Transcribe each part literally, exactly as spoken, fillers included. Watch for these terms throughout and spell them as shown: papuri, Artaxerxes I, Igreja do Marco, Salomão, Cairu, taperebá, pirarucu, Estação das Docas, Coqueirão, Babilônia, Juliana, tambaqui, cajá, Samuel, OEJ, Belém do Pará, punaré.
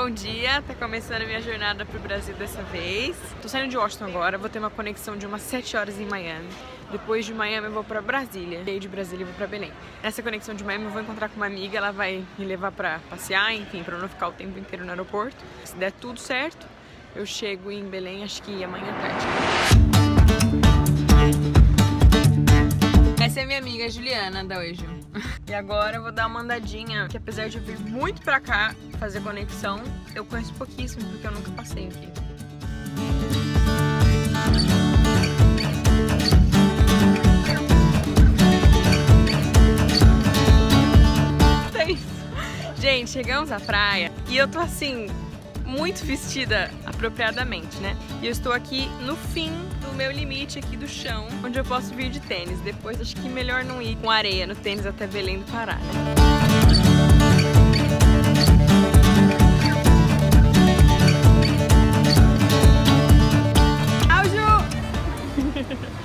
Bom dia, tá começando a minha jornada pro Brasil dessa vez. Tô saindo de Washington agora, vou ter uma conexão de umas sete horas em Miami. Depois de Miami eu vou pra Brasília, e aí de Brasília eu vou pra Belém. Nessa conexão de Miami eu vou encontrar com uma amiga, ela vai me levar pra passear, enfim, pra eu não ficar o tempo inteiro no aeroporto. Se der tudo certo, eu chego em Belém acho que amanhã à tarde. Essa é minha amiga Juliana, da O E J. E agora eu vou dar uma andadinha, que apesar de eu vir muito pra cá fazer conexão, eu conheço pouquíssimo, porque eu nunca passei aqui. Então é isso. Gente, chegamos à praia e eu tô assim, muito vestida apropriadamente, né? E eu estou aqui no fim do meu limite aqui do chão, onde eu posso vir de tênis. Depois acho que melhor não ir com areia no tênis até Belém do Pará, né? Au, Ju!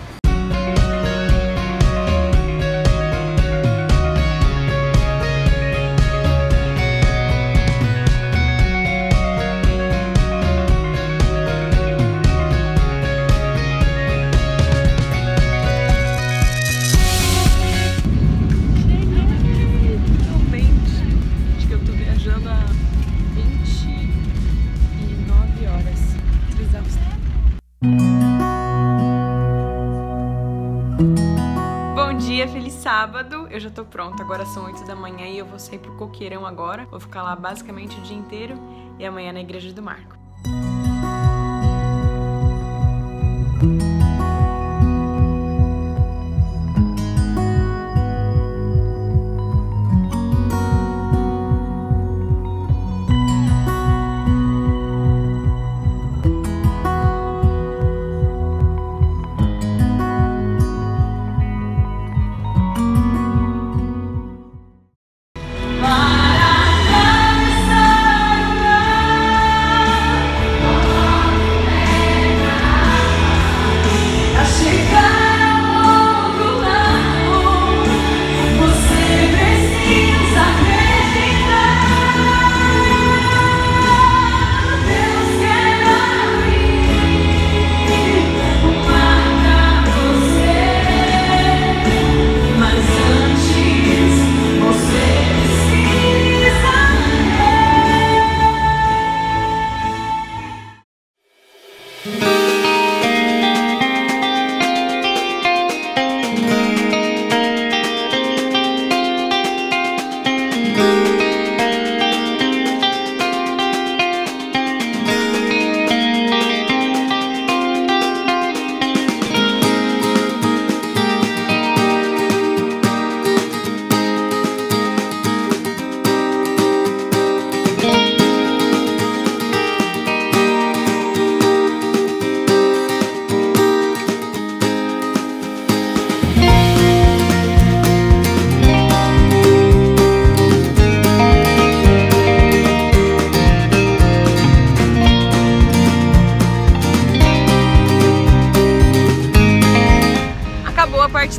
Sábado, eu já tô pronta, agora são oito da manhã e eu vou sair pro Coqueirão agora. Vou ficar lá basicamente o dia inteiro e amanhã na Igreja do Marco.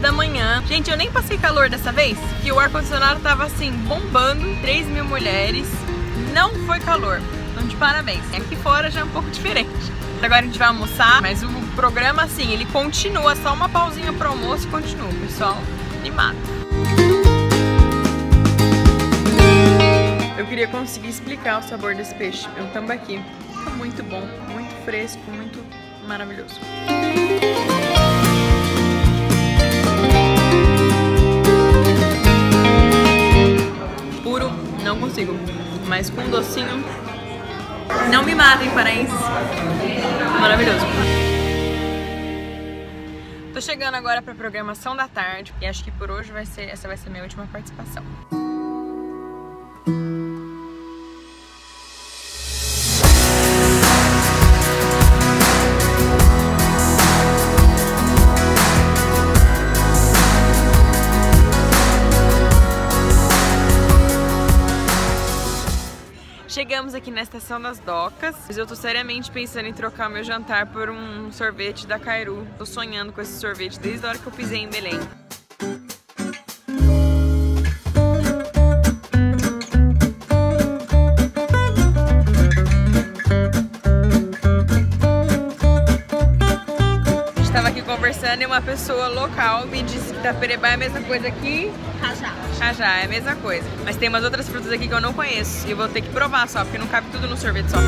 Da manhã. Gente, eu nem passei calor dessa vez, que o ar-condicionado tava assim, bombando, três mil mulheres. Não foi calor, então de parabéns. Aqui fora já é um pouco diferente. Agora a gente vai almoçar, mas o programa assim, ele continua, só uma pausinha pro almoço e continua, pessoal, animado. Eu queria conseguir explicar o sabor desse peixe, é um tambaqui. Muito bom, muito fresco, muito maravilhoso. Não consigo, mas com um docinho, não me matem, paraenses, maravilhoso. Tô chegando agora pra programação da tarde e acho que por hoje vai ser, essa vai ser minha última participação. Chegamos aqui na Estação das Docas, mas eu tô seriamente pensando em trocar meu jantar por um sorvete da Cairu. Tô sonhando com esse sorvete desde a hora que eu pisei em Belém. uma pessoa local me disse que taperebá é a mesma coisa que cajá. Cajá, é a mesma coisa. Mas tem umas outras frutas aqui que eu não conheço e eu vou ter que provar só, porque não cabe tudo no sorvete só.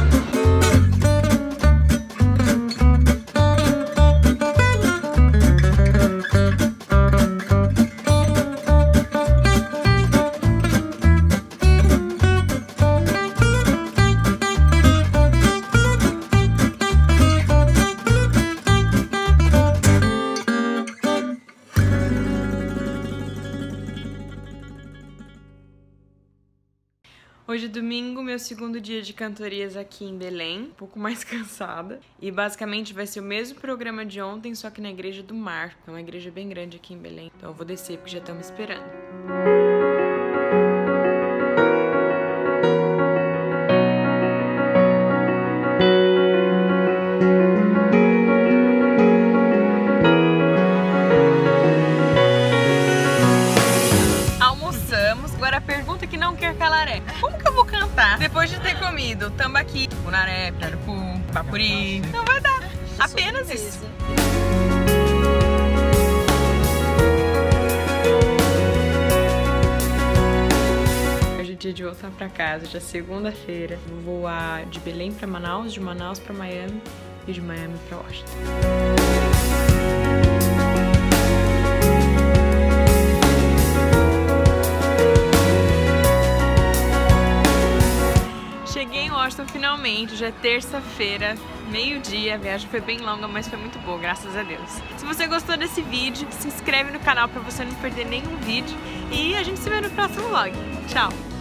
Hoje é domingo, meu segundo dia de cantorias aqui em Belém, um pouco mais cansada. E basicamente vai ser o mesmo programa de ontem, só que na Igreja do Marco. É uma igreja bem grande aqui em Belém, então eu vou descer porque já estão me esperando. Depois de ter comido tambaqui, punaré, pirarucu, papuri, não vai dar, apenas isso. Hoje é dia de voltar pra casa, já é segunda-feira. Vou voar de Belém pra Manaus, de Manaus pra Miami e de Miami pra Washington. Cheguei em Washington finalmente, já é terça-feira, meio-dia. A viagem foi bem longa, mas foi muito boa, graças a Deus. Se você gostou desse vídeo, se inscreve no canal pra você não perder nenhum vídeo. E a gente se vê no próximo vlog. Tchau!